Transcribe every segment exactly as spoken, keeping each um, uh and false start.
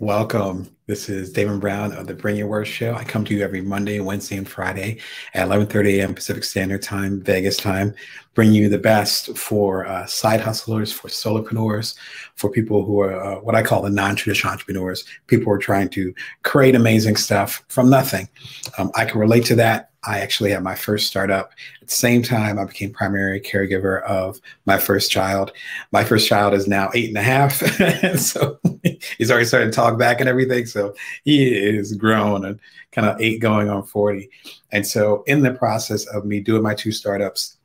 Welcome. This is Damon Brown of the Bring Your Worst show. I come to you every Monday, Wednesday, and Friday at eleven thirty a m Pacific Standard Time, Vegas time. Bring you the best for uh, side hustlers, for solopreneurs, for people who are uh, what I call the non-traditional entrepreneurs, people who are trying to create amazing stuff from nothing. Um, I can relate to that. I actually had my first startup. At the same time, I became primary caregiver of my first child. My first child is now eight and a half. And so he's already starting to talk back and everything. So he is grown and kind of eight going on forty. And so in the process of me doing my two startups,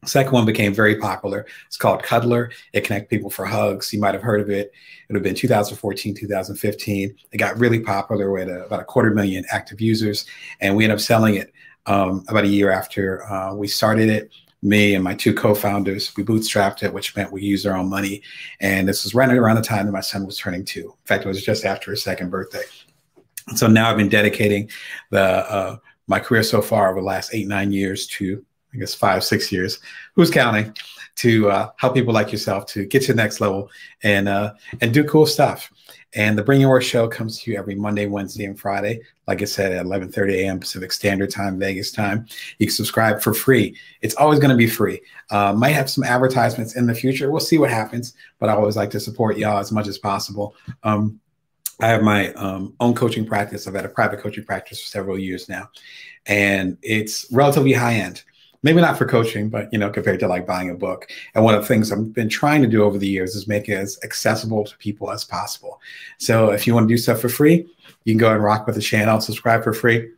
the second one became very popular. It's called Cuddler. It connects people for hugs. You might have heard of it. It would have been two thousand fourteen, two thousand fifteen. It got really popular with about a quarter million active users. And we ended up selling it um, about a year after uh, we started it. Me and my two co-founders, we bootstrapped it, which meant we used our own money. And this was right around the time that my son was turning two. In fact, it was just after his second birthday. And so now I've been dedicating the uh, my career so far over the last eight, nine years to I guess five, six years, who's counting, to uh, help people like yourself to get to the next level and uh, and do cool stuff. And the Bring Your Worst show comes to you every Monday, Wednesday, and Friday. Like I said, at eleven thirty a m Pacific Standard Time, Vegas time. You can subscribe for free. It's always going to be free. Uh, might have some advertisements in the future. We'll see what happens. But I always like to support y'all as much as possible. Um, I have my um, own coaching practice. I've had a private coaching practice for several years now. And it's relatively high end. Maybe not for coaching, but, you know, compared to like buying a book. And one of the things I've been trying to do over the years is make it as accessible to people as possible. So if you want to do stuff for free, you can go and rock with the channel, subscribe for free,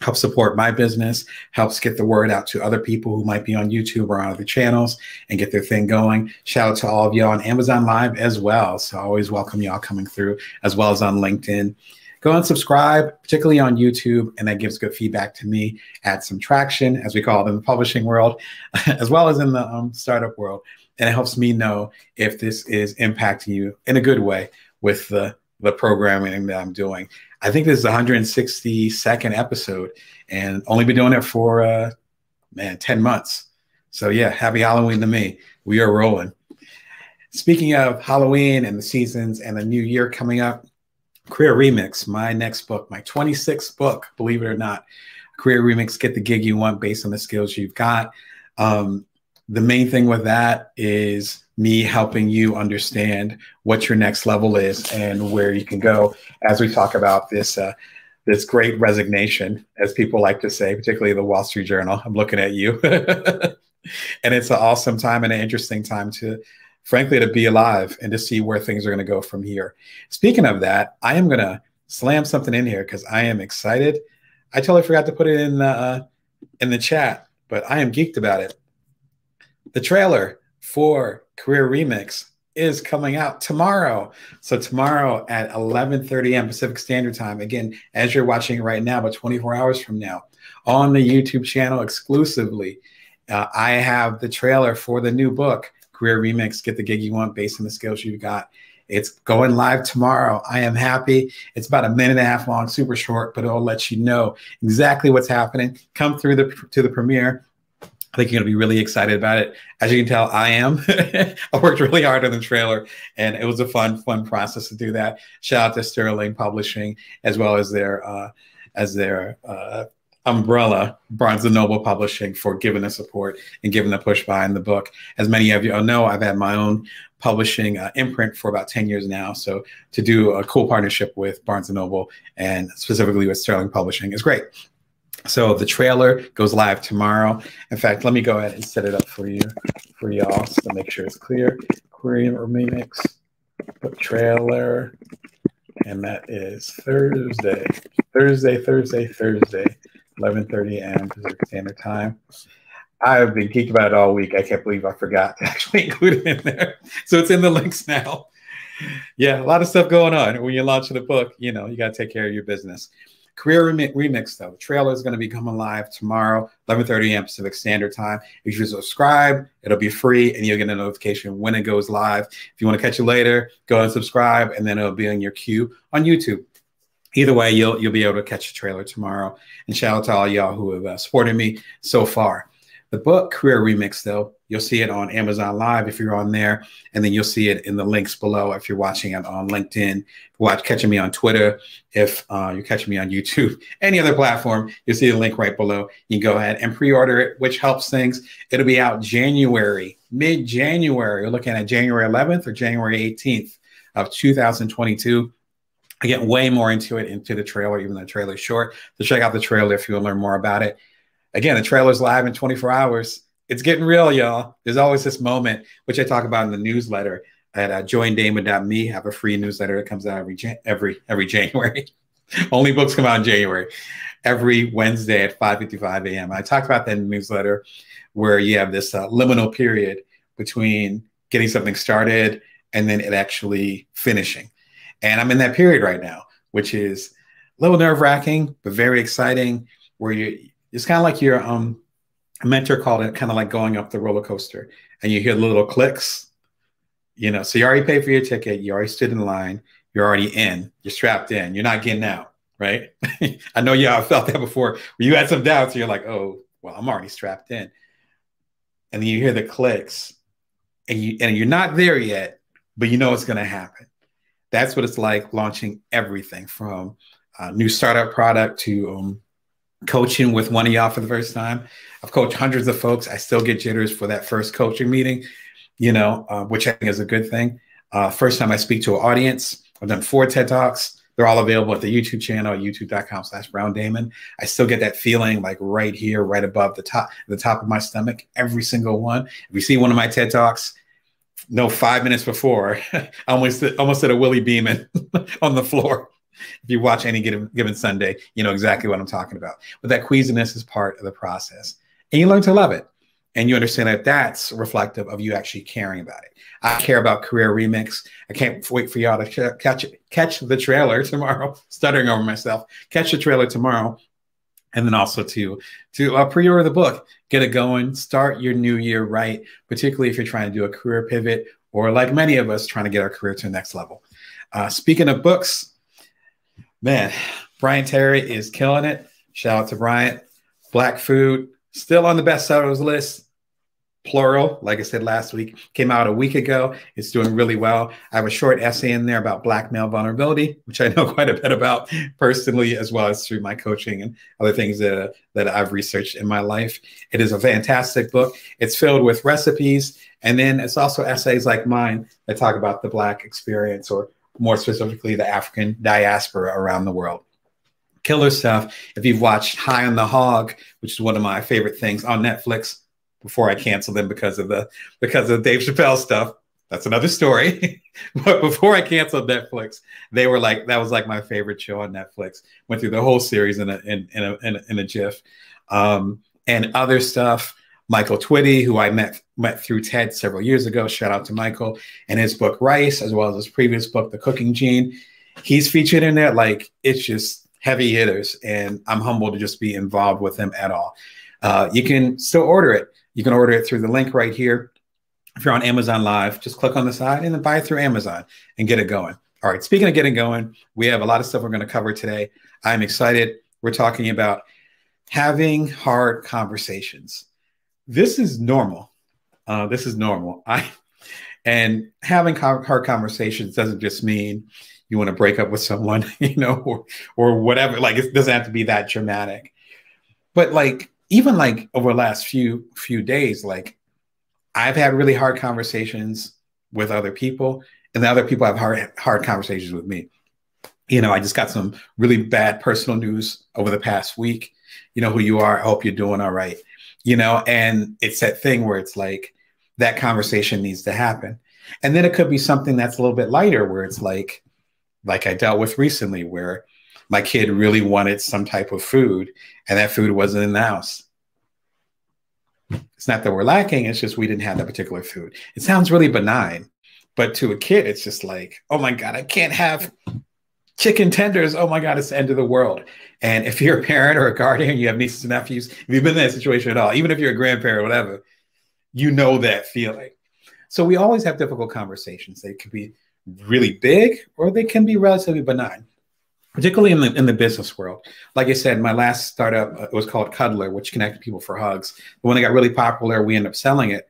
help support my business, helps get the word out to other people who might be on YouTube or on other channels and get their thing going. Shout out to all of y'all on Amazon Live as well. So I always welcome y'all coming through, as well as on LinkedIn. Go and subscribe, particularly on YouTube, and that gives good feedback to me. Add some traction, as we call it in the publishing world, as well as in the um, startup world. And it helps me know if this is impacting you in a good way with the, the programming that I'm doing. I think this is the one hundred sixty-second episode, and only been doing it for, uh, man, ten months. So yeah, happy Halloween to me. We are rolling. Speaking of Halloween and the seasons and the new year coming up, Career Remix, my next book, my twenty-sixth book, believe it or not. Career Remix, get the gig you want based on the skills you've got. Um, the main thing with that is me helping you understand what your next level is and where you can go as we talk about this uh, this great resignation, as people like to say, particularly the Wall Street Journal. I'm looking at you. And it's an awesome time and an interesting time to frankly, to be alive and to see where things are going to go from here. Speaking of that, I am going to slam something in here because I am excited. I totally forgot to put it in the, uh, in the chat, but I am geeked about it. The trailer for Career Remix is coming out tomorrow. So tomorrow at eleven thirty a m Pacific Standard Time, again, as you're watching right now, but twenty-four hours from now, on the YouTube channel exclusively, uh, I have the trailer for the new book, Career Remix, get the gig you want based on the skills you've got. It's going live tomorrow. I am happy. It's about a minute and a half long, super short, but it'll let you know exactly what's happening. Come through the, to the premiere. I think you're going to be really excited about it. As you can tell, I am. I worked really hard on the trailer, and it was a fun, fun process to do that. Shout out to Sterling Publishing, as well as their, uh, as their, uh, Umbrella, Barnes and Noble Publishing, for giving the support and giving the push behind the book. As many of you all know, I've had my own publishing uh, imprint for about ten years now. So to do a cool partnership with Barnes and Noble and specifically with Sterling Publishing is great. So the trailer goes live tomorrow. In fact, let me go ahead and set it up for you, for y'all, so make sure it's clear. Career Remix, put trailer, and that is Thursday, Thursday, Thursday, Thursday. eleven thirty a m Pacific Standard Time. I've been geeked about it all week. I can't believe I forgot to actually include it in there. So it's in the links now. Yeah, a lot of stuff going on. When you're launching a book, you know, you got to take care of your business. Career Remix, though. The trailer is going to be coming live tomorrow, eleven thirty a m Pacific Standard Time. If you subscribe, it'll be free, and you'll get a notification when it goes live. If you want to catch it later, go ahead and subscribe, and then it'll be in your queue on YouTube. Either way, you'll you'll be able to catch a trailer tomorrow. And shout out to all y'all who have uh, supported me so far. The book Career Remix, though, you'll see it on Amazon Live if you're on there, and then you'll see it in the links below if you're watching it on LinkedIn, if you're watch, catching me on Twitter, if uh, you're catching me on YouTube, any other platform, you'll see the link right below. You can go ahead and pre-order it, which helps things. It'll be out January, mid-January. We're looking at January eleventh or January eighteenth of two thousand twenty-two. I get way more into it, into the trailer, even though the trailer's short. So check out the trailer if you want to learn more about it. Again, the trailer's live in twenty-four hours. It's getting real, y'all. There's always this moment, which I talk about in the newsletter at uh, join damon dot me. I have a free newsletter that comes out every every every January. Only books come out in January. Every Wednesday at five fifty-five a m I talked about that in the newsletter, where you have this uh, liminal period between getting something started and then it actually finishing. And I'm in that period right now, which is a little nerve-wracking, but very exciting, where you it's kind of like your um, mentor called it kind of like going up the roller coaster, and you hear little clicks, you know, so you already paid for your ticket. You already stood in line. You're already in, you're strapped in, you're not getting out, right? I know y'all felt that before, where you had some doubts. You're like, oh, well, I'm already strapped in. And then you hear the clicks and, you, and you're not there yet, but you know it's going to happen. That's what it's like launching everything from a new startup product to um, coaching with one of y'all for the first time. I've coached hundreds of folks. I still get jitters for that first coaching meeting, you know, uh, which I think is a good thing. Uh, first time I speak to an audience. I've done four TED Talks. They're all available at the YouTube channel, youtube dot com slash brown damon. I still get that feeling like right here, right above the top, the top of my stomach, every single one. If you see one of my TED Talks, no, five minutes before, I almost, almost did a Willie Beeman on the floor. If you watch any given, given Sunday, you know exactly what I'm talking about. But that queasiness is part of the process. And you learn to love it. And you understand that that's reflective of you actually caring about it. I care about Career Remix. I can't wait for y'all to catch, catch the trailer tomorrow. Stuttering over myself. Catch the trailer tomorrow. And then also to, to uh, pre-order the book. Get it going. Start your new year right, particularly if you're trying to do a career pivot or like many of us trying to get our career to the next level. Uh, speaking of books, man, Bryant Terry is killing it. Shout out to Bryant. Black Food, still on the bestsellers list, plural, like I said last week. Came out a week ago. It's doing really well. I have a short essay in there about black male vulnerability, which I know quite a bit about personally, as well as through my coaching and other things that, that I've researched in my life. It is a fantastic book. It's filled with recipes, and then it's also essays like mine that talk about the black experience, or more specifically, the African diaspora around the world. Killer stuff. If you've watched High on the Hog, which is one of my favorite things on Netflix, before I canceled them because of the because of Dave Chappelle stuff. That's another story. But before I canceled Netflix, they were like, that was like my favorite show on Netflix. Went through the whole series in a in in a in a, in a GIF, um, and other stuff. Michael Twitty, who I met met through TED several years ago, shout out to Michael, and his book Rice, as well as his previous book, The Cooking Gene. He's featured in there. Like, it's just heavy hitters, and I'm humbled to just be involved with them at all. Uh, you can still order it. You can order it through the link right here. If you're on Amazon Live, just click on the side and then buy it through Amazon and get it going. All right, speaking of getting going, we have a lot of stuff we're going to cover today. I'm excited. We're talking about having hard conversations. This is normal. Uh, this is normal. I and having hard conversations doesn't just mean you want to break up with someone, you know, or or whatever. Like, it doesn't have to be that dramatic. But like, even like over the last few few days, like I've had really hard conversations with other people, and the other people have hard hard conversations with me. You know, I just got some really bad personal news over the past week. You know who you are. I hope you're doing all right. You know, and it's that thing where it's like that conversation needs to happen. And then it could be something that's a little bit lighter, where it's like, like I dealt with recently, where my kid really wanted some type of food and that food wasn't in the house. It's not that we're lacking. It's just we didn't have that particular food. It sounds really benign, but to a kid, it's just like, oh my God, I can't have chicken tenders. Oh my God, it's the end of the world. And if you're a parent or a guardian, you have nieces and nephews, if you've been in that situation at all, even if you're a grandparent or whatever, you know that feeling. So we always have difficult conversations. They could be really big or they can be relatively benign. particularly in the, in the business world. Like I said, my last startup was called Cuddler, which connected people for hugs. But when it got really popular, we ended up selling it.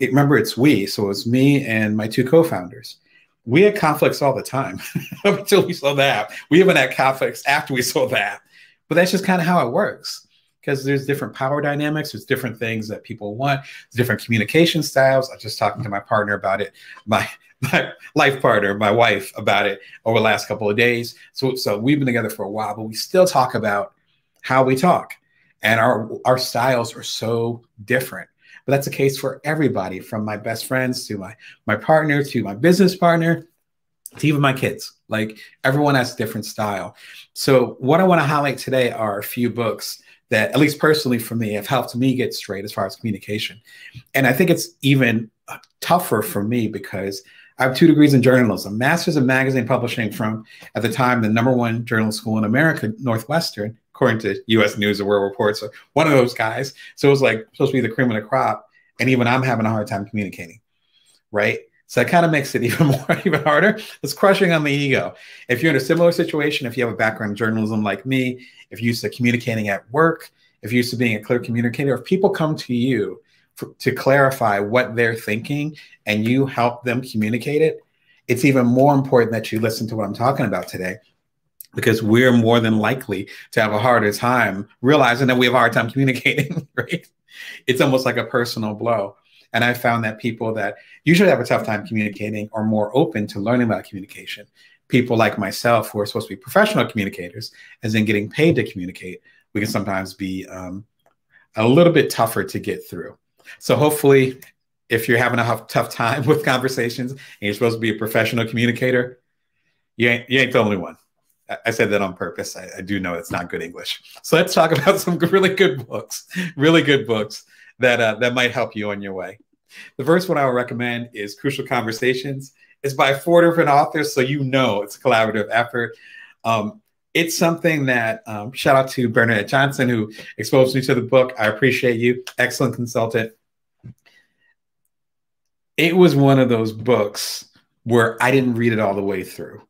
It remember, it's we, so it was me and my two co-founders. We had conflicts all the time up until we sold the app. We even had conflicts after we sold the app. But that's just kind of how it works, because there's different power dynamics. There's different things that people want, different communication styles. I was just talking to my partner about it, my, my life partner, my wife, about it over the last couple of days. So, so we've been together for a while, but we still talk about how we talk. And our, our styles are so different. But that's the case for everybody, from my best friends to my, my partner to my business partner to even my kids. Like, everyone has a different style. So what I want to highlight today are a few books that, at least personally for me, have helped me get straight as far as communication. And I think it's even tougher for me because I have two degrees in journalism, master's in magazine publishing from, at the time, the number one journalism school in America, Northwestern, according to U S News and World Report. So one of those guys. So it was like supposed to be the cream of the crop. And even I'm having a hard time communicating, right? So that kind of makes it even more, even harder. It's crushing on the ego. If you're in a similar situation, if you have a background in journalism like me, if you're used to communicating at work, if you're used to being a clear communicator, if people come to you for, to clarify what they're thinking and you help them communicate it, it's even more important that you listen to what I'm talking about today, because we're more than likely to have a harder time realizing that we have a hard time communicating, right? It's almost like a personal blow. And I found that people that usually have a tough time communicating are more open to learning about communication. People like myself, who are supposed to be professional communicators, as in getting paid to communicate, we can sometimes be um, a little bit tougher to get through. So hopefully, if you're having a tough time with conversations and you're supposed to be a professional communicator, you ain't, you ain't the only one. I said that on purpose. I, I do know it's not good English. So let's talk about some really good books, really good books that uh, that might help you on your way. The first one I would recommend is Crucial Conversations. It's by four different authors, so you know it's a collaborative effort. Um, it's something that, um, shout out to Bernadette Johnson, who exposed me to the book. I appreciate you, excellent consultant. It was one of those books where I didn't read it all the way through.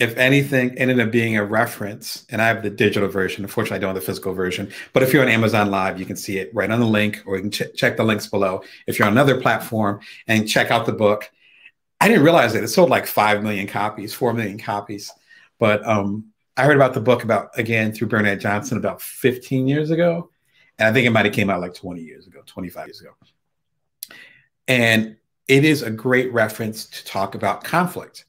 If anything, ended up being a reference, and I have the digital version. Unfortunately, I don't have the physical version, but if you're on Amazon Live, you can see it right on the link, or you can ch check the links below if you're on another platform and check out the book. I didn't realize it. It sold like five million copies, four million copies. But um, I heard about the book about, again, through Bernadette Johnson about fifteen years ago. And I think it might've came out like twenty years ago, twenty-five years ago. And it is a great reference to talk about conflict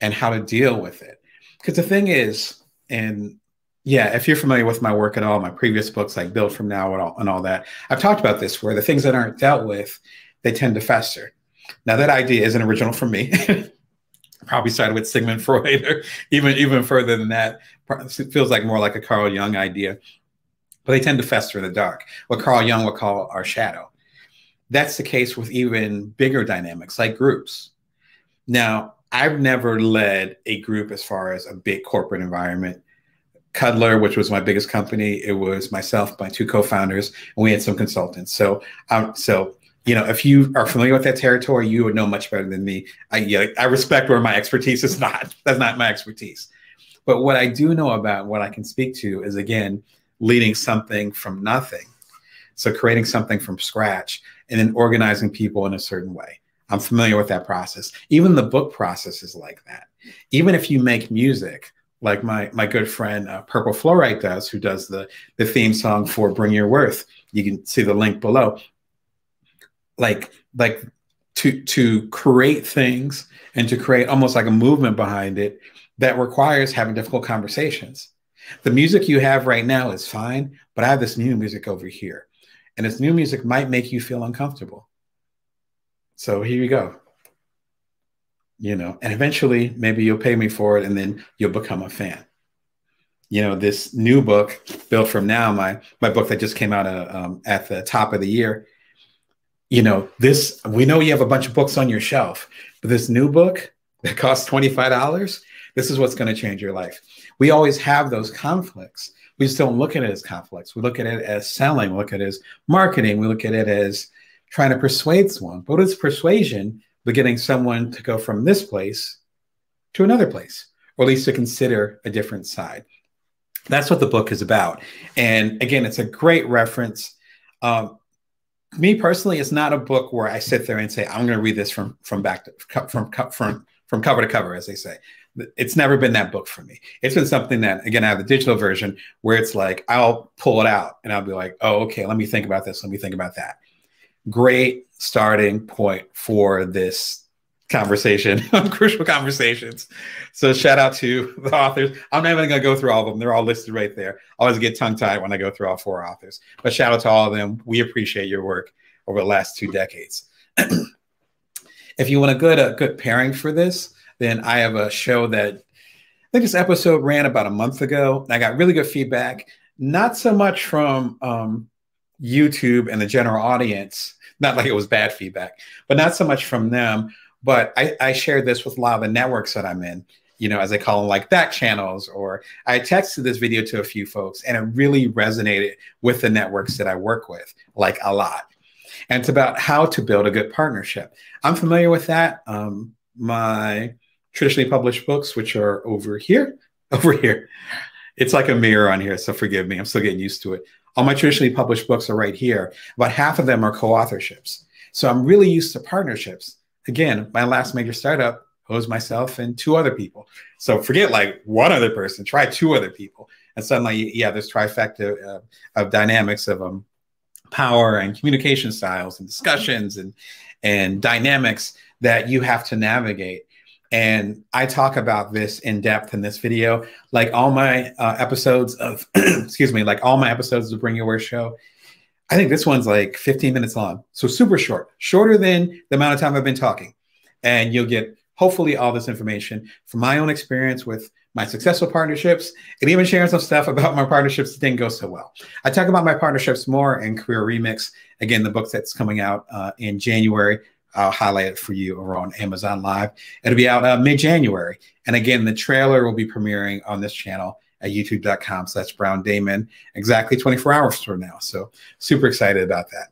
and how to deal with it. Because the thing is, and yeah, if you're familiar with my work at all, my previous books like Build From Now and all, and all that, I've talked about this, where the things that aren't dealt with, they tend to fester. Now that idea isn't original for me. Probably started with Sigmund Freud, or even, even further than that. It feels like more like a Carl Jung idea, but they tend to fester in the dark, what Carl Jung would call our shadow. That's the case with even bigger dynamics like groups. Now, I've never led a group as far as a big corporate environment. Cuddler, which was my biggest company, it was myself, my two co-founders, and we had some consultants. So, um, so you know, if you are familiar with that territory, you would know much better than me. I, yeah, I respect where my expertise is not. That's not my expertise. But what I do know about, what I can speak to, is again leading something from nothing. So creating something from scratch and then organizing people in a certain way. I'm familiar with that process. Even the book process is like that. Even if you make music, like my, my good friend uh, Purple Fluorite does, who does the, the theme song for Bring Your Worst, you can see the link below. Like, like to, to create things and to create almost like a movement behind it, that requires having difficult conversations. The music you have right now is fine, but I have this new music over here. And this new music might make you feel uncomfortable. So here you go, you know, and eventually maybe you'll pay me for it and then you'll become a fan. You know, this new book, Built From Now, my, my book that just came out uh, um, at the top of the year, you know, this, we know you have a bunch of books on your shelf, but this new book that costs twenty-five dollars, this is what's going to change your life. We always have those conflicts. We just don't look at it as conflicts. We look at it as selling, we look at it as marketing, we look at it as trying to persuade someone. But it's persuasion, but getting someone to go from this place to another place, or at least to consider a different side. That's what the book is about. And again, it's a great reference. Um, me personally, it's not a book where I sit there and say, I'm going to read this from, from back to, from, from, from cover to cover, as they say. It's never been that book for me. It's been something that, again, I have the digital version where it's like, I'll pull it out and I'll be like, oh, okay, let me think about this. Let me think about that. Great starting point for this conversation on Crucial Conversations. So shout out to the authors. I'm not even going to go through all of them. They're all listed right there. I always get tongue-tied when I go through all four authors. But shout out to all of them. We appreciate your work over the last two decades. If you want a good, a good pairing for this, then I have a show that I think this episode ran about a month ago. And I got really good feedback, not so much from um, YouTube and the general audience, not like it was bad feedback, but not so much from them. But I, I shared this with a lot of the networks that I'm in, you know, as they call them, like back channels, or I texted this video to a few folks and it really resonated with the networks that I work with, like a lot. And it's about how to build a good partnership. I'm familiar with that. Um, my traditionally published books, which are over here, over here. It's like a mirror on here, so forgive me. I'm still getting used to it. All my traditionally published books are right here. About half of them are co-authorships. So I'm really used to partnerships. Again, my last major startup was myself and two other people. So forget like one other person, try two other people. And suddenly, yeah, this trifecta uh, of dynamics of um, power and communication styles and discussions and, and dynamics that you have to navigate. And I talk about this in depth in this video. Like all my uh, episodes of, excuse me, like all my episodes of the Bring Your Worst show, I think this one's like fifteen minutes long. So super short, shorter than the amount of time I've been talking. And you'll get hopefully all this information from my own experience with my successful partnerships, and even sharing some stuff about my partnerships that didn't go so well. I talk about my partnerships more in Career Remix. Again, the book that's coming out uh, in January. I'll highlight it for you over on Amazon Live. It'll be out uh, mid-January. And again, the trailer will be premiering on this channel at youtube.com slash Brown Damon exactly twenty-four hours from now. So super excited about that.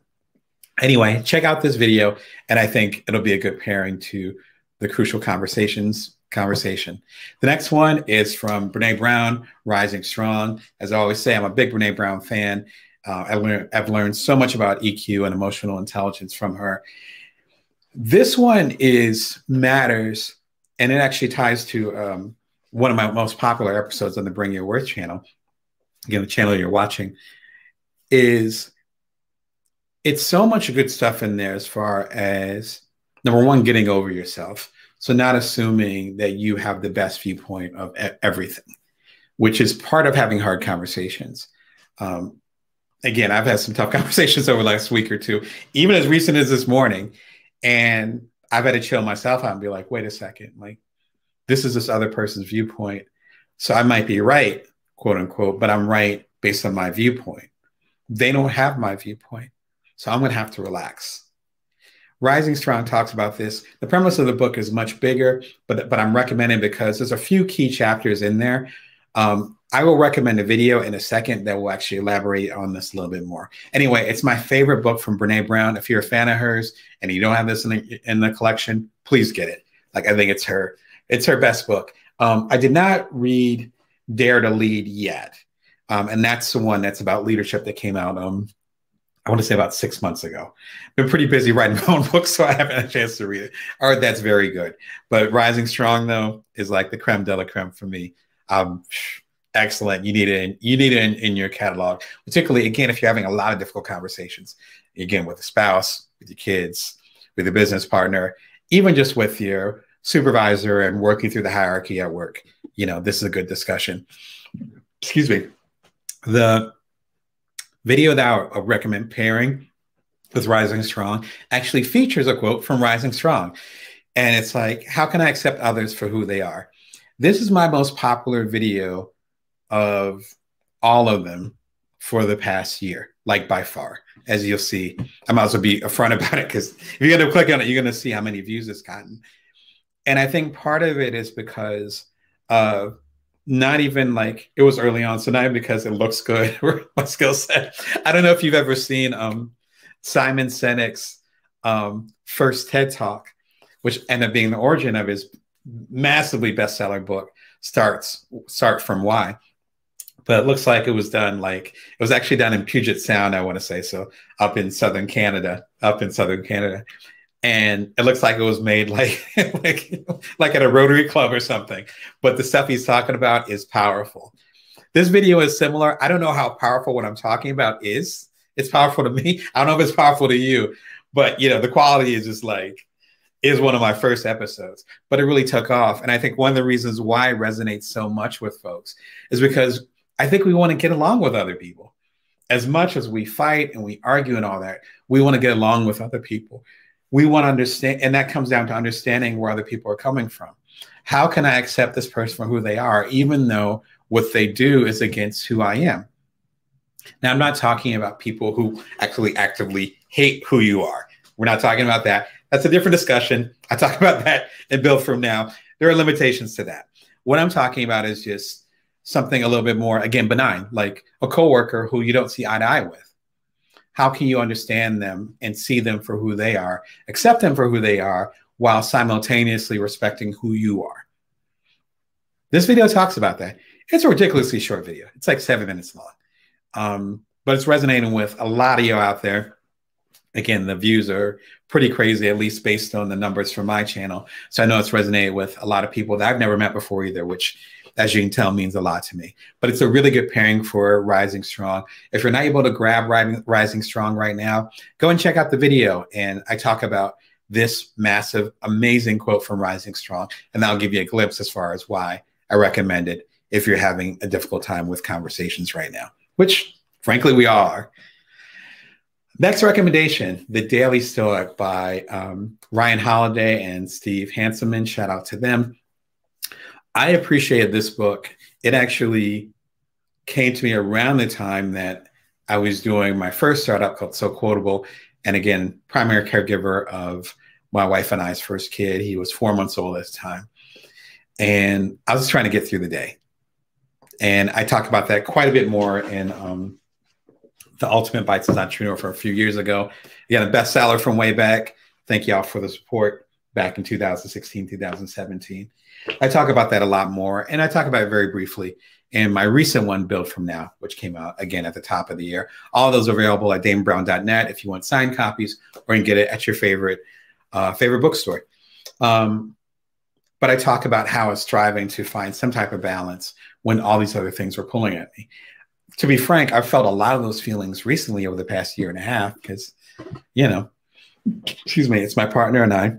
Anyway, check out this video, and I think it'll be a good pairing to the Crucial Conversations conversation. The next one is from Brené Brown, Rising Strong. As I always say, I'm a big Brené Brown fan. Uh, I've, learned, I've learned so much about E Q and emotional intelligence from her. This one is matters, and it actually ties to um, one of my most popular episodes on the Bring Your Worth channel, again, the channel you're watching, is it's so much good stuff in there as far as, number one, getting over yourself. So not assuming that you have the best viewpoint of everything, which is part of having hard conversations. Um, again, I've had some tough conversations over the last week or two, even as recent as this morning. And I've had to chill myself out and be like, wait a second, like this is this other person's viewpoint. So I might be right, quote unquote, but I'm right based on my viewpoint. They don't have my viewpoint. So I'm going to have to relax. Rising Strong talks about this. The premise of the book is much bigger, but, but I'm recommending because there's a few key chapters in there. Um, I will recommend a video in a second that will actually elaborate on this a little bit more. Anyway, it's my favorite book from Brené Brown. If you're a fan of hers and you don't have this in the, in the collection, please get it. Like, I think it's her, it's her best book. Um, I did not read Dare to Lead yet. Um, and that's the one that's about leadership that came out, um, I want to say about six months ago. Been pretty busy writing my own book, so I haven't had a chance to read it. All right, that's very good. But Rising Strong, though, is like the creme de la creme for me. Um, excellent. You need it. In, you need it in, in your catalog, particularly again if you're having a lot of difficult conversations. Again, with a spouse, with your kids, with your business partner, even just with your supervisor and working through the hierarchy at work. You know, this is a good discussion. Excuse me. The video that I recommend pairing with Rising Strong actually features a quote from Rising Strong, and it's like, "How can I accept others for who they are?" This is my most popular video of all of them for the past year, like by far. As you'll see, I might as well be upfront about it because if you end up clicking on it, you're going to see how many views it's gotten. And I think part of it is because uh, not even like it was early on, so not even because it looks good or my skill set. I don't know if you've ever seen um, Simon Sinek's um, first TED Talk, which ended up being the origin of his massively bestseller book, starts start from why. But it looks like it was done, like it was actually done in Puget Sound, I want to say, so up in Southern Canada, up in Southern Canada. And it looks like it was made like, like, like at a Rotary Club or something. But the stuff he's talking about is powerful. This video is similar. I don't know how powerful what I'm talking about is. It's powerful to me. I don't know if it's powerful to you, but you know, the quality is just like, is one of my first episodes, but it really took off. And I think one of the reasons why it resonates so much with folks is because I think we want to get along with other people. As much as we fight and we argue and all that, we want to get along with other people. We want to understand, and that comes down to understanding where other people are coming from. How can I accept this person for who they are, even though what they do is against who I am? Now, I'm not talking about people who actually actively hate who you are. We're not talking about that. That's a different discussion. I talk about that in Build From Now. There are limitations to that. What I'm talking about is just something a little bit more, again, benign, like a coworker who you don't see eye to eye with. How can you understand them and see them for who they are, accept them for who they are, while simultaneously respecting who you are? This video talks about that. It's a ridiculously short video. It's like seven minutes long. Um, but it's resonating with a lot of you out there. Again, the views are pretty crazy, at least based on the numbers from my channel. So I know it's resonated with a lot of people that I've never met before either, which, as you can tell, means a lot to me. But it's a really good pairing for Rising Strong. If you're not able to grab Rising Strong right now, go and check out the video. And I talk about this massive, amazing quote from Rising Strong. And that'll give you a glimpse as far as why I recommend it if you're having a difficult time with conversations right now, which, frankly, we all are. Next recommendation, The Daily Stoic by um, Ryan Holiday and Steve Hanselman. Shout out to them. I appreciated this book. It actually came to me around the time that I was doing my first startup called So Quotable. And again, primary caregiver of my wife and I's first kid. He was four months old at the time. And I was just trying to get through the day. And I talked about that quite a bit more in um, The Ultimate Bites as an Entrepreneur from a few years ago. Again, a bestseller from way back. Thank y'all for the support back in two thousand sixteen, two thousand seventeen. I talk about that a lot more, and I talk about it very briefly in my recent one, Build From Now, which came out again at the top of the year. All those are available at damon brown dot net if you want signed copies, or you can get it at your favorite uh, favorite bookstore. Um, but I talk about how I was striving to find some type of balance when all these other things were pulling at me. To be frank, I've felt a lot of those feelings recently over the past year and a half because, you know, excuse me, it's my partner and I,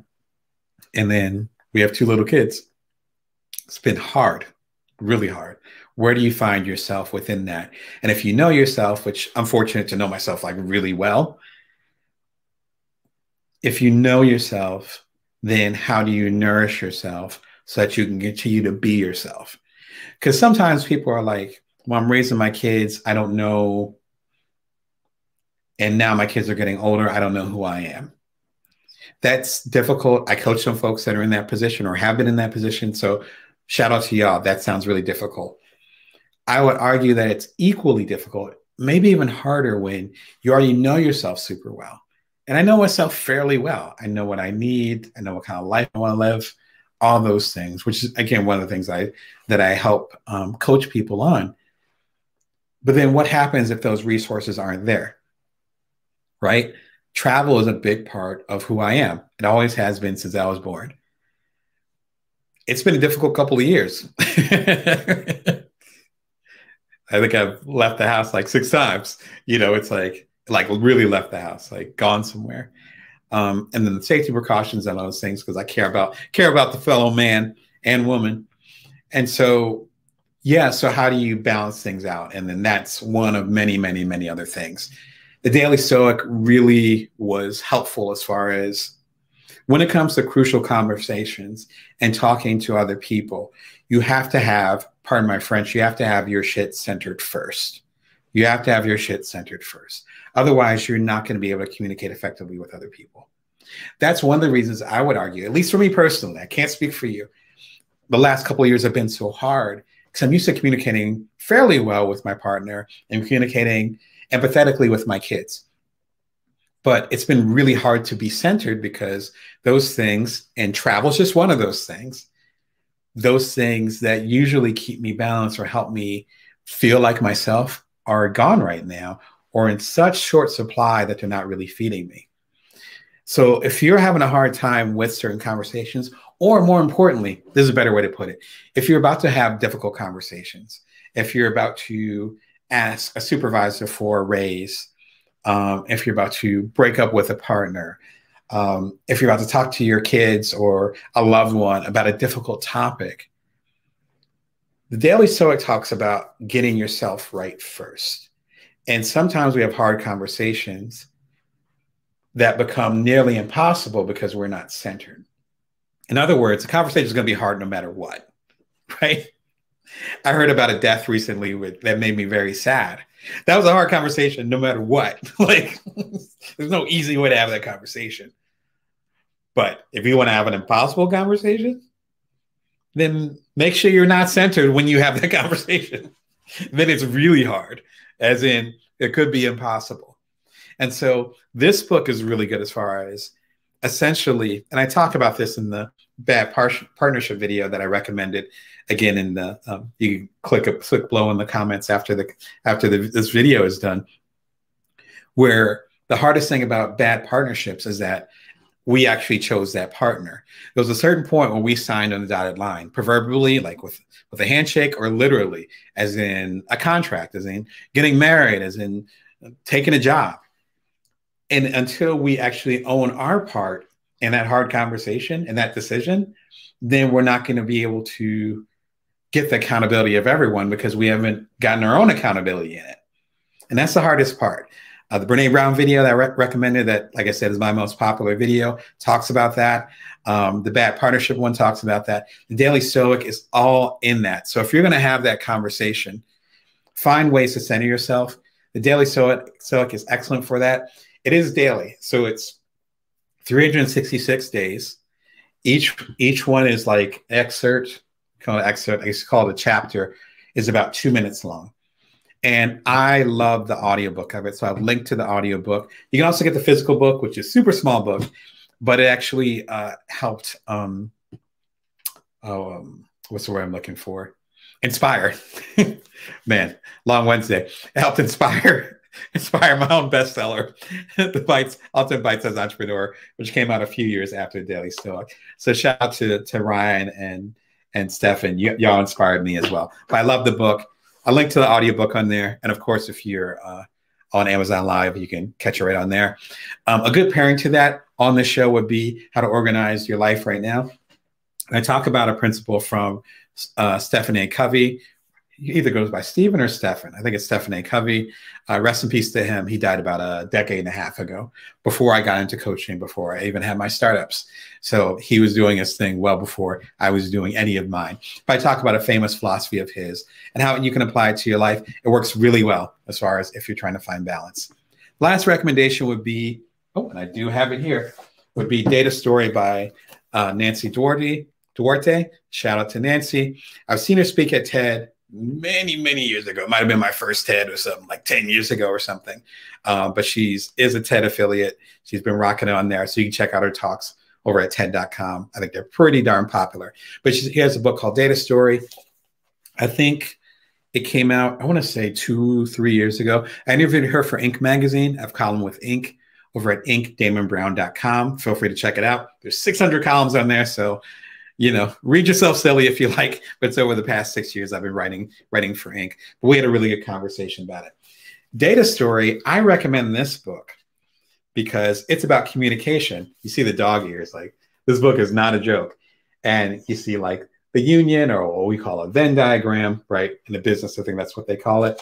and then we have two little kids. It's been hard, really hard. Where do you find yourself within that? And if you know yourself, which I'm fortunate to know myself like really well, if you know yourself, then how do you nourish yourself so that you can continue to be yourself? Because sometimes people are like, well, I'm raising my kids, I don't know. And now my kids are getting older, I don't know who I am. That's difficult. I coach some folks that are in that position or have been in that position. So shout out to y'all. That sounds really difficult. I would argue that it's equally difficult, maybe even harder, when you already know yourself super well. And I know myself fairly well. I know what I need. I know what kind of life I want to live, all those things, which is, again, one of the things I that I help um, coach people on. But then what happens if those resources aren't there, right? Travel is a big part of who I am. It always has been since I was born. It's been a difficult couple of years. I think I've left the house like six times. You know, it's like, like really left the house, like gone somewhere. Um, and then the safety precautions and all those things, because I care about, care about the fellow man and woman. And so, yeah, so how do you balance things out? And then that's one of many, many, many other things. The Daily Stoic really was helpful as far as when it comes to crucial conversations and talking to other people. You have to have, pardon my French, you have to have your shit centered first. You have to have your shit centered first. Otherwise, you're not going to be able to communicate effectively with other people. That's one of the reasons I would argue, at least for me personally, I can't speak for you, the last couple of years have been so hard because I'm used to communicating fairly well with my partner and communicating empathetically with my kids. But it's been really hard to be centered because those things, and travel is just one of those things, those things that usually keep me balanced or help me feel like myself are gone right now, or in such short supply that they're not really feeding me. So if you're having a hard time with certain conversations, or more importantly, this is a better way to put it, if you're about to have difficult conversations, if you're about to ask a supervisor for a raise, um, if you're about to break up with a partner, um, if you're about to talk to your kids or a loved one about a difficult topic, the Daily Stoic talks about getting yourself right first. And sometimes we have hard conversations that become nearly impossible because we're not centered. In other words, the conversation is going to be hard no matter what, right? I heard about a death recently with, that made me very sad. That was a hard conversation no matter what. Like, there's no easy way to have that conversation. But if you want to have an impossible conversation, then make sure you're not centered when you have that conversation. Then it's really hard, as in it could be impossible. And so this book is really good as far as essentially, and I talk about this in the bad par partnership video that I recommended. Again, in the um, you can click a click below in the comments after the after the, this video is done. Where the hardest thing about bad partnerships is that we actually chose that partner. There was a certain point when we signed on the dotted line, proverbially, like with with a handshake, or literally, as in a contract, as in getting married, as in taking a job. And until we actually own our part in that hard conversation and that decision, then we're not going to be able to get the accountability of everyone because we haven't gotten our own accountability in it. And that's the hardest part. Uh, the Brené Brown video that I re recommended that, like I said, is my most popular video, talks about that. Um, the Bad Partnership one talks about that. The Daily Stoic is all in that. So if you're going to have that conversation, find ways to center yourself. The Daily Stoic, Stoic is excellent for that. It is daily, so it's three hundred sixty-six days. Each each one is like excerpt, kind of excerpt. I used to call it a chapter. Is about two minutes long, and I love the audiobook of it. So I've linked to the audiobook. You can also get the physical book, which is super small book, but it actually uh, helped. Um, um, what's the word I'm looking for? Inspire. Man, long Wednesday. It helped inspire. Inspire my own bestseller, The Bites, Ultimate Bites as Entrepreneur, which came out a few years after Daily Stoic. So shout out to, to Ryan and, and Stefan. Y'all inspired me as well. But I love the book. I'll link to the audiobook on there. And of course, if you're uh, on Amazon Live, you can catch it right on there. Um, a good pairing to that on the show would be How to Organize Your Life Right Now. And I talk about a principle from uh, Stephen A. Covey. He either goes by Stephen or Stephen. I think it's Stephen A. Covey. Uh, rest in peace to him. He died about a decade and a half ago, before I got into coaching, before I even had my startups. So he was doing his thing well before I was doing any of mine. But I talk about a famous philosophy of his and how you can apply it to your life. It works really well as far as if you're trying to find balance. Last recommendation would be, oh, and I do have it here, would be Data Story by uh, Nancy Duarte. Duarte. Shout out to Nancy. I've seen her speak at TED many, many years ago. It might have been my first TED or something, like ten years ago or something. Uh, but she's is a TED affiliate. She's been rocking on there. So you can check out her talks over at TED dot com. I think they're pretty darn popular. But she has a book called Data Story. I think it came out, I want to say two, three years ago. I interviewed her for Inc magazine. I have a column with Inc over at Inc Damon Brown dot com. Feel free to check it out. There's six hundred columns on there. So you know, read yourself silly if you like, but it's over the past six years I've been writing writing for Inc. But we had a really good conversation about it. Data Story, I recommend this book because it's about communication. You see the dog ears, like this book is not a joke. And you see like the union, or what we call a Venn diagram, right? In the business, I think that's what they call it.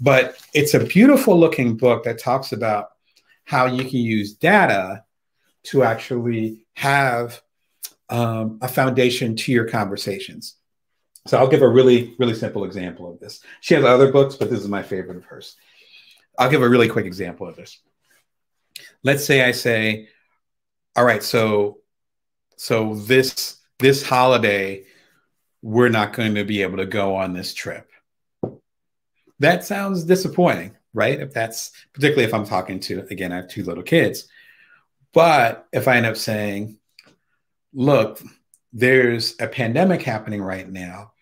But it's a beautiful looking book that talks about how you can use data to actually have Um, a foundation to your conversations. So I'll give a really, really simple example of this. She has other books, but this is my favorite of hers. I'll give a really quick example of this. Let's say I say, all right, so so this, this holiday, we're not going to be able to go on this trip. That sounds disappointing, right? If that's, particularly if I'm talking to, again, I have two little kids. But if I end up saying, look, there's a pandemic happening right now,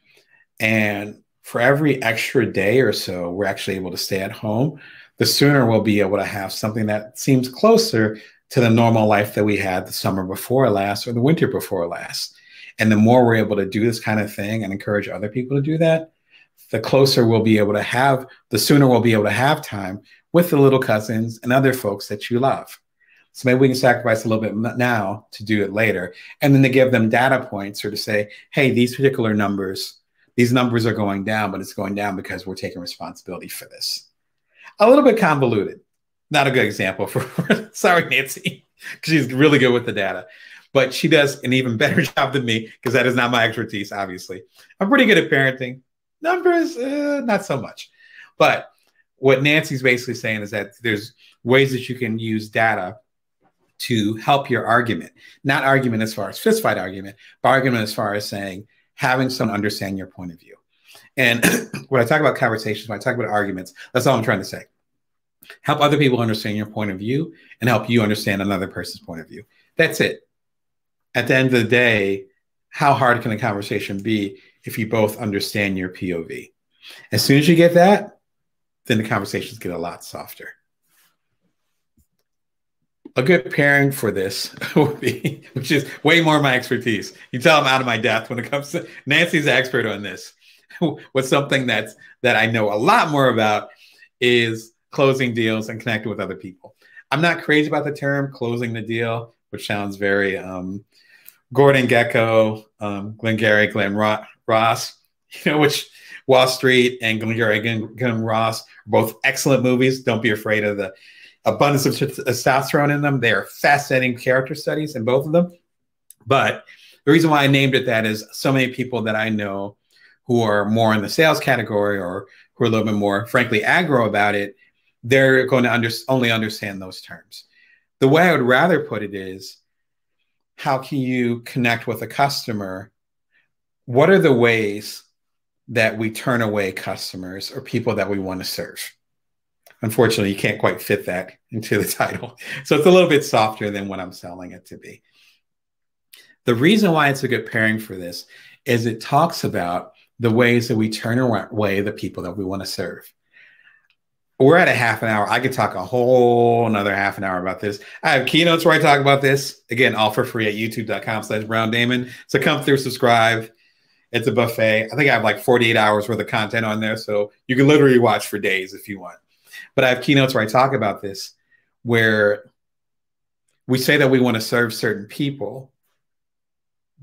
and for every extra day or so we're actually able to stay at home, the sooner we'll be able to have something that seems closer to the normal life that we had the summer before last or the winter before last. And the more we're able to do this kind of thing and encourage other people to do that, the closer we'll be able to have, the sooner we'll be able to have time with the little cousins and other folks that you love. So maybe we can sacrifice a little bit now to do it later. And then to give them data points or to say, hey, these particular numbers, these numbers are going down, but it's going down because we're taking responsibility for this. A little bit convoluted. Not a good example for, sorry, Nancy, because she's really good with the data. But she does an even better job than me, because that is not my expertise, obviously. I'm pretty good at parenting. Numbers, uh, not so much. But what Nancy's basically saying is that there's ways that you can use data to help your argument. Not argument as far as fistfight argument, but argument as far as saying, having someone understand your point of view. And when I talk about conversations, when I talk about arguments, that's all I'm trying to say. Help other people understand your point of view and help you understand another person's point of view. That's it. At the end of the day, how hard can a conversation be if you both understand your P O V? As soon as you get that, then the conversations get a lot softer. A good pairing for this would be, which is way more my expertise. You tell I'm out of my depth when it comes to, Nancy's an expert on this. What's something that's, that I know a lot more about is closing deals and connecting with other people. I'm not crazy about the term closing the deal, which sounds very um, Gordon Gekko, um, Glengarry Glen Ross, you know, which Wall Street and Glengarry Glen Ross are both excellent movies. Don't be afraid of the abundance of testosterone in them. They are fascinating character studies in both of them. But the reason why I named it that is so many people that I know who are more in the sales category or who are a little bit more, frankly, aggro about it, they're going to under, only understand those terms. The way I would rather put it is, how can you connect with a customer? What are the ways that we turn away customers or people that we want to serve? Unfortunately, you can't quite fit that into the title. So it's a little bit softer than what I'm selling it to be. The reason why it's a good pairing for this is it talks about the ways that we turn away the people that we want to serve. We're at a half an hour. I could talk a whole another half an hour about this. I have keynotes where I talk about this. Again, all for free at youtube.com slash Brown Damon. So come through, subscribe. It's a buffet. I think I have like forty-eight hours worth of content on there. So you can literally watch for days if you want. But I have keynotes where I talk about this, where we say that we want to serve certain people.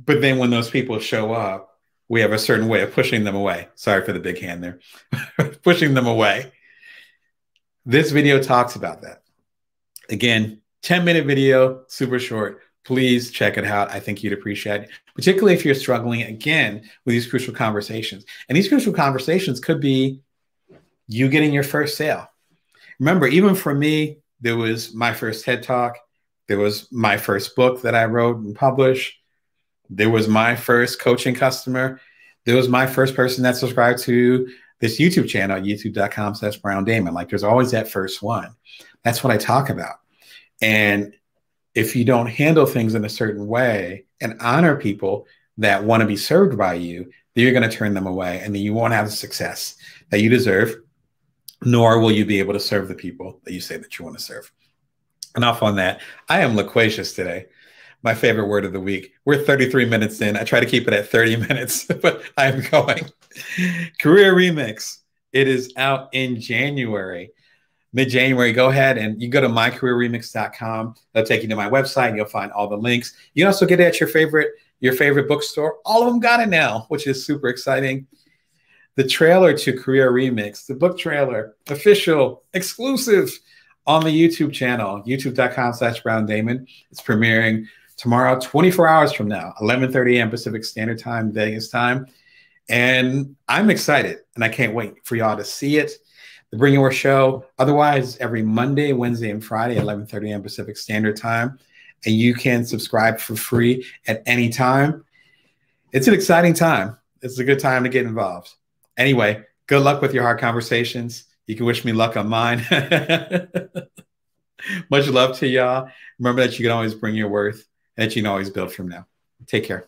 But then when those people show up, we have a certain way of pushing them away. Sorry for the big hand there. Pushing them away. This video talks about that. Again, ten minute video, super short. Please check it out. I think you'd appreciate it, particularly if you're struggling, again, with these crucial conversations. And these crucial conversations could be you getting your first sale. Remember, even for me, there was my first TED Talk. There was my first book that I wrote and published. There was my first coaching customer. There was my first person that subscribed to this YouTube channel, youtube.com slash Brown Damon. Like, there's always that first one. That's what I talk about. And if you don't handle things in a certain way and honor people that want to be served by you, then you're going to turn them away, and then you won't have the success that you deserve, nor will you be able to serve the people that you say that you want to serve. Enough on that. I am loquacious today. My favorite word of the week. We're thirty-three minutes in. I try to keep it at thirty minutes, but I'm going. Career Remix. It is out in January, mid-January. Go ahead and you go to my career remix dot com. That'll take you to my website, and you'll find all the links. You can also get it at your favorite, your favorite bookstore. All of them got it now, which is super exciting. The trailer to Career Remix, the book trailer, official, exclusive on the YouTube channel, youtube.com slash Brown Damon. It's premiering tomorrow, twenty-four hours from now, eleven thirty a m Pacific Standard Time, Vegas time. And I'm excited, and I can't wait for y'all to see it. The Bring Your Show, otherwise, every Monday, Wednesday, and Friday, eleven thirty a m Pacific Standard Time. And you can subscribe for free at any time. It's an exciting time. It's a good time to get involved. Anyway, good luck with your hard conversations. You can wish me luck on mine. Much love to y'all. Remember that you can always bring your worth and that you can always build from now. Take care.